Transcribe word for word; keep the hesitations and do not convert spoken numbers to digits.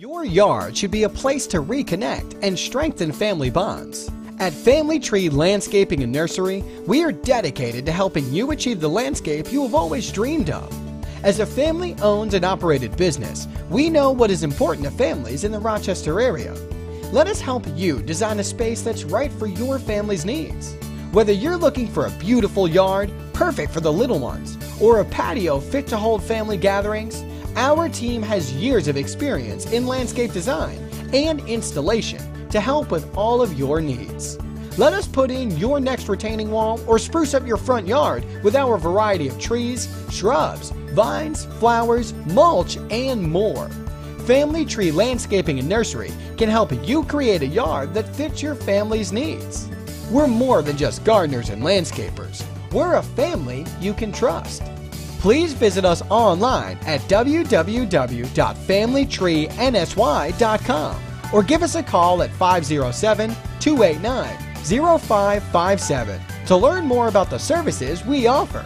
Your yard should be a place to reconnect and strengthen family bonds. At Family Tree Landscaping and Nursery, we are dedicated to helping you achieve the landscape you have always dreamed of. As a family-owned and operated business, we know what is important to families in the Rochester area. Let us help you design a space that's right for your family's needs. Whether you're looking for a beautiful yard, perfect for the little ones, or a patio fit to hold family gatherings, our team has years of experience in landscape design and installation to help with all of your needs. Let us put in your next retaining wall or spruce up your front yard with our variety of trees, shrubs, vines, flowers, mulch, and more. Family Tree Landscaping and Nursery can help you create a yard that fits your family's needs. We're more than just gardeners and landscapers. We're a family you can trust. Please visit us online at w w w dot family tree n s y dot com or give us a call at five oh seven, two eight nine, oh five five seven to learn more about the services we offer.